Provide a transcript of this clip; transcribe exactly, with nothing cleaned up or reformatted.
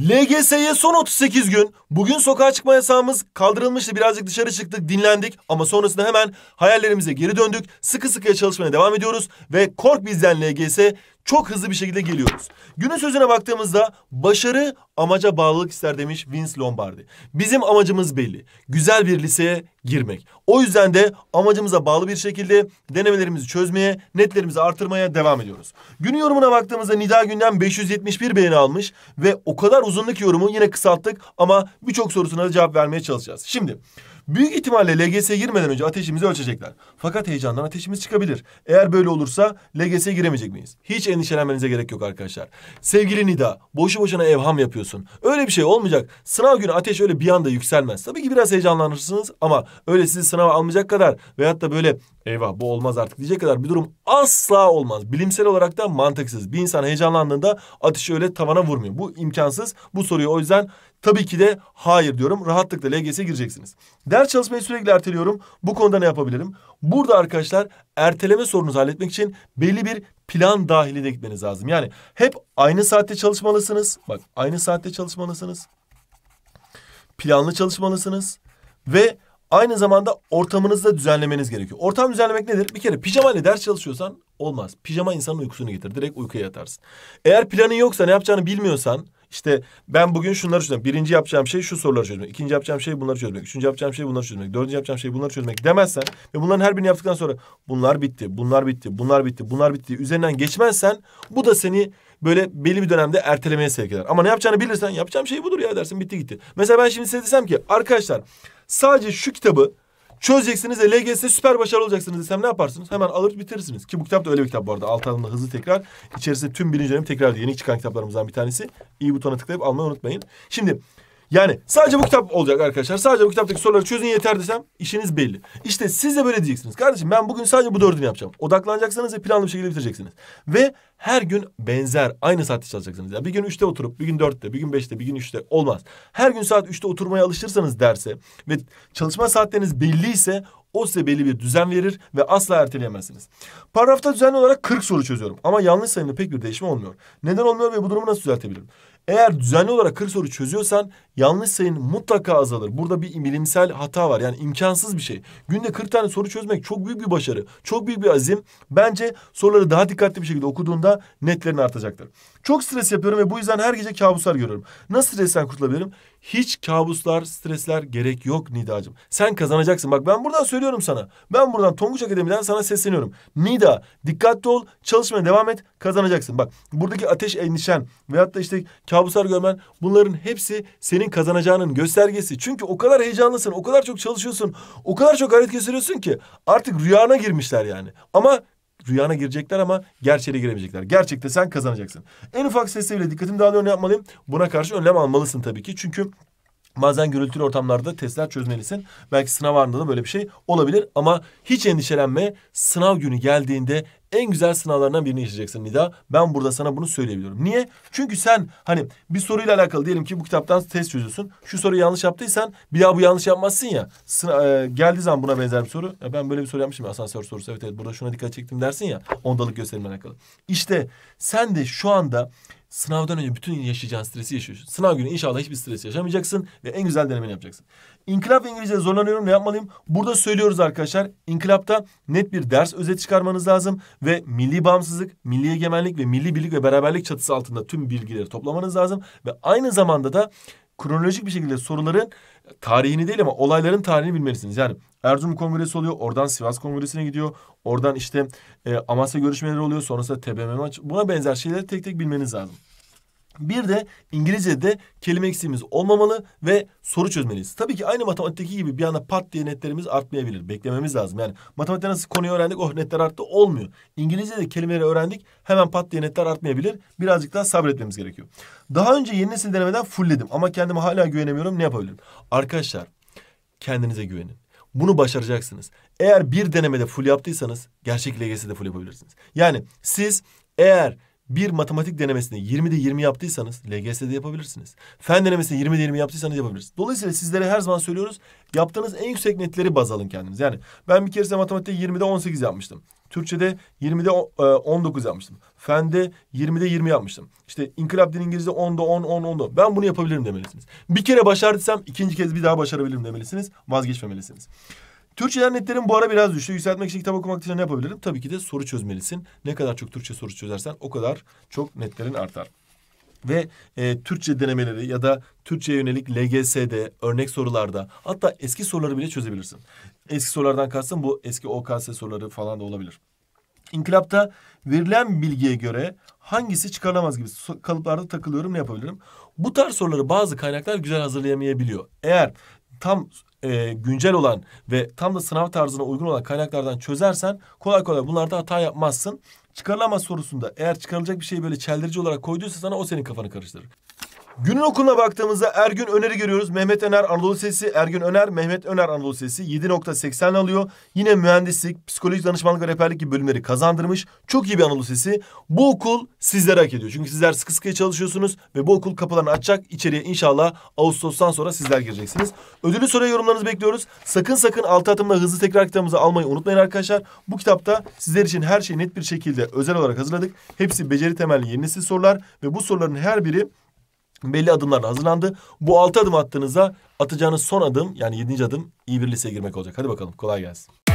L G S'ye son otuz sekiz gün. Bugün sokağa çıkma yasağımız kaldırılmıştı. Birazcık dışarı çıktık, dinlendik ama sonrasında hemen hayallerimize geri döndük. Sıkı sıkıya çalışmaya devam ediyoruz ve kork bizden L G S çok hızlı bir şekilde geliyoruz. Günün sözüne baktığımızda başarı amaca bağlılık ister demiş Vince Lombardi. Bizim amacımız belli. Güzel bir liseye girmek. O yüzden de amacımıza bağlı bir şekilde denemelerimizi çözmeye, netlerimizi artırmaya devam ediyoruz. Günün yorumuna baktığımızda Nida Gündem beş yüz yetmiş bir beğeni almış ve o kadar uzunluk yorumu yine kısalttık ama birçok sorusuna da cevap vermeye çalışacağız. Şimdi büyük ihtimalle L G S'ye girmeden önce ateşimizi ölçecekler. Fakat heyecandan ateşimiz çıkabilir. Eğer böyle olursa L G S'ye giremeyecek miyiz? Hiç endişelenmenize gerek yok arkadaşlar. Sevgili Nida, boşu boşuna evham yapıyorsun. Öyle bir şey olmayacak. Sınav günü ateş öyle bir anda yükselmez. Tabii ki biraz heyecanlanırsınız ama öyle sizi sınava almayacak kadar veyahut da böyle eyvah bu olmaz artık diyecek kadar bir durum asla olmaz. Bilimsel olarak da mantıksız. Bir insan heyecanlandığında ateşi öyle tavana vurmuyor. Bu imkansız. Bu soruyu o yüzden tabii ki de hayır diyorum. Rahatlıkla L G S'ye gireceksiniz. Ders çalışmayı sürekli erteliyorum. Bu konuda ne yapabilirim? Burada arkadaşlar erteleme sorunuzu halletmek için belli bir plan dahilinde gitmeniz lazım. Yani hep aynı saatte çalışmalısınız. Bak aynı saatte çalışmalısınız. Planlı çalışmalısınız. Ve aynı zamanda ortamınızı da düzenlemeniz gerekiyor. Ortam düzenlemek nedir? Bir kere pijama ile ders çalışıyorsan olmaz. Pijama insanın uykusunu getirir. Direkt uykuya yatarsın. Eğer planın yoksa, ne yapacağını bilmiyorsan, İşte ben bugün şunları çözeceğim. Birinci yapacağım şey şu soruları çözmek. İkinci yapacağım şey bunları çözmek. Üçüncü yapacağım şey bunları çözmek. Dördüncü yapacağım şey bunları çözmek demezsen ve bunların her birini yaptıktan sonra bunlar bitti, bunlar bitti, bunlar bitti, bunlar bitti üzerinden geçmezsen bu da seni böyle belli bir dönemde ertelemeye sevk eder. Ama ne yapacağını bilirsen yapacağım şey budur ya dersin, bitti gitti. Mesela ben şimdi size desem ki arkadaşlar sadece şu kitabı çözeceksiniz de L G S'de süper başarılı olacaksınız desem ne yaparsınız? Hemen alır bitirirsiniz. Ki bu kitap da öyle bir kitap bu arada. Altı adımda hızlı tekrar. İçerisinde tüm birinci dönemi tekrar. Yeni çıkan kitaplarımızdan bir tanesi. İyi butona tıklayıp almayı unutmayın. Şimdi yani sadece bu kitap olacak arkadaşlar. Sadece bu kitaptaki soruları çözün yeter desem işiniz belli. İşte siz de böyle diyeceksiniz. Kardeşim ben bugün sadece bu dördünü yapacağım. Odaklanacaksınız ve planlı bir şekilde bitireceksiniz. Ve her gün benzer aynı saatte çalışacaksınız. Yani bir gün üçte oturup bir gün dörtte, bir gün beşte, bir gün üçte olmaz. Her gün saat üçte oturmaya alışırsanız derse ve çalışma saatleriniz belliyse o size belli bir düzen verir ve asla erteleyemezsiniz. Paragrafta düzenli olarak kırk soru çözüyorum ama yanlış sayımda pek bir değişme olmuyor. Neden olmuyor ve bu durumu nasıl düzeltebilirim? Eğer düzenli olarak kırk soru çözüyorsan yanlış sayın mutlaka azalır. Burada bir bilimsel hata var. Yani imkansız bir şey. Günde kırk tane soru çözmek çok büyük bir başarı. Çok büyük bir azim. Bence soruları daha dikkatli bir şekilde okuduğunda netlerin artacaktır. Çok stres yapıyorum ve bu yüzden her gece kabuslar görüyorum. Nasıl stresten kurtulabilirim? Hiç kabuslar, stresler gerek yok Nida'cığım. Sen kazanacaksın. Bak ben buradan söylüyorum sana. Ben buradan Tonguç Akademi'den sana sesleniyorum. Nida, dikkatli ol. Çalışmaya devam et. Kazanacaksın. Bak buradaki ateş endişen veyahut da işte kabuslar görmen, bunların hepsi senin kazanacağının göstergesi. Çünkü o kadar heyecanlısın, o kadar çok çalışıyorsun, o kadar çok gayret gösteriyorsun ki artık rüyana girmişler yani. Ama rüyana girecekler ama gerçeğe giremeyecekler. Gerçekte sen kazanacaksın. En ufak sesle bile dikkatimi dağılıyor, ne yapmalıyım? Buna karşı önlem almalısın tabii ki. Çünkü bazen gürültülü ortamlarda testler çözmelisin. Belki sınav anında da böyle bir şey olabilir ama hiç endişelenme. Sınav günü geldiğinde en güzel sınavlarından birini yaşayacaksın Nida. Ben burada sana bunu söyleyebiliyorum. Niye? Çünkü sen hani bir soruyla alakalı diyelim ki bu kitaptan test çözüyorsun. Şu soruyu yanlış yaptıysan bir daha bu yanlış yapmazsın ya. Sınav, e, geldiği zaman buna benzer bir soru. Ya ben böyle bir soru yapmışım ya, asansör sorusu. Evet, evet burada şuna dikkat çektim dersin ya. Ondalık gösterimle alakalı. İşte sen de şu anda sınavdan önce bütün yaşayacağın stresi yaşıyorsun. Sınav günü inşallah hiçbir stres yaşamayacaksın ve en güzel denemeni yapacaksın. İnkılap İngilizce'de zorlanıyorum, ne yapmalıyım? Burada söylüyoruz arkadaşlar. İnkılapta net bir ders özeti çıkarmanız lazım ve milli bağımsızlık, milli egemenlik ve milli birlik ve beraberlik çatısı altında tüm bilgileri toplamanız lazım ve aynı zamanda da kronolojik bir şekilde soruların tarihini değil ama olayların tarihini bilmelisiniz. Yani Erzurum Kongresi oluyor. Oradan Sivas Kongresi'ne gidiyor. Oradan işte e, Amasya görüşmeleri oluyor. Sonrasında T B M M buna benzer şeyleri tek tek bilmeniz lazım. Bir de İngilizce'de kelime eksiğimiz olmamalı ve soru çözmeliyiz. Tabii ki aynı matematikteki gibi bir anda pat diye netlerimiz artmayabilir. Beklememiz lazım. Yani matematikte nasıl konuyu öğrendik, oh netler arttı, olmuyor. İngilizce'de kelimeleri öğrendik, hemen pat diye netler artmayabilir. Birazcık daha sabretmemiz gerekiyor. Daha önce yeni nesil denemeden fullledim ama kendime hala güvenemiyorum. Ne yapabilirim? Arkadaşlar kendinize güvenin. Bunu başaracaksınız. Eğer bir denemede full yaptıysanız gerçek L G S'de full yapabilirsiniz. Yani siz eğer bir matematik denemesini yirmide yirmi yaptıysanız L G S'de yapabilirsiniz. Fen denemesini yirmide yirmi yaptıysanız yapabilirsiniz. Dolayısıyla sizlere her zaman söylüyoruz. Yaptığınız en yüksek netleri baz alın kendiniz. Yani ben bir kere matematikte yirmide on sekiz yapmıştım. Türkçe'de yirmide on dokuz yapmıştım. Fende yirmide yirmi yapmıştım. İşte İnkılap Dili İngilizce onda on, on, on. Ben bunu yapabilirim demelisiniz. Bir kere başardıysam ikinci kez bir daha başarabilirim demelisiniz. Vazgeçmemelisiniz. Türkçeden netlerim bu ara biraz düştü. Yükseltmek için kitap okumak için ne yapabilirim? Tabii ki de soru çözmelisin. Ne kadar çok Türkçe soru çözersen o kadar çok netlerin artar. Ve e, Türkçe denemeleri ya da Türkçe'ye yönelik L G S'de, örnek sorularda, hatta eski soruları bile çözebilirsin. Eski sorulardan kastım bu eski O K S soruları falan da olabilir. İnkılapta verilen bilgiye göre hangisi çıkarılamaz gibi kalıplarda takılıyorum, ne yapabilirim? Bu tarz soruları bazı kaynaklar güzel hazırlayamayabiliyor. Eğer tam e, güncel olan ve tam da sınav tarzına uygun olan kaynaklardan çözersen kolay kolay bunlarda hata yapmazsın. Çıkarılamaz sorusunda eğer çıkarılacak bir şeyi böyle çeldirici olarak koyduysa sana o senin kafanı karıştırır. Günün okuluna baktığımızda Ergün Öner'i görüyoruz. Mehmet Öner Anadolu Sesi, Ergün Öner, Mehmet Öner Anadolu Sesi yedi nokta seksen alıyor. Yine mühendislik, psikolojik danışmanlık ve rehberlik gibi bölümleri kazandırmış. Çok iyi bir Anadolu Sesi. Bu okul sizlere hak ediyor. Çünkü sizler sıkı sıkıya çalışıyorsunuz ve bu okul kapılarını açacak. İçeriye inşallah Ağustos'tan sonra sizler gireceksiniz. Ödüllü soruya yorumlarınızı bekliyoruz. Sakın sakın altı atımla hızlı tekrar kitabımızı almayı unutmayın arkadaşlar. Bu kitapta sizler için her şeyi net bir şekilde özel olarak hazırladık. Hepsi beceri temelli yeni nesil sorular ve bu soruların her biri belli adımlarla hazırlandı. Bu altı adım attığınızda atacağınız son adım, yani yedinci adım iyi bir liseye girmek olacak. Hadi bakalım, kolay gelsin.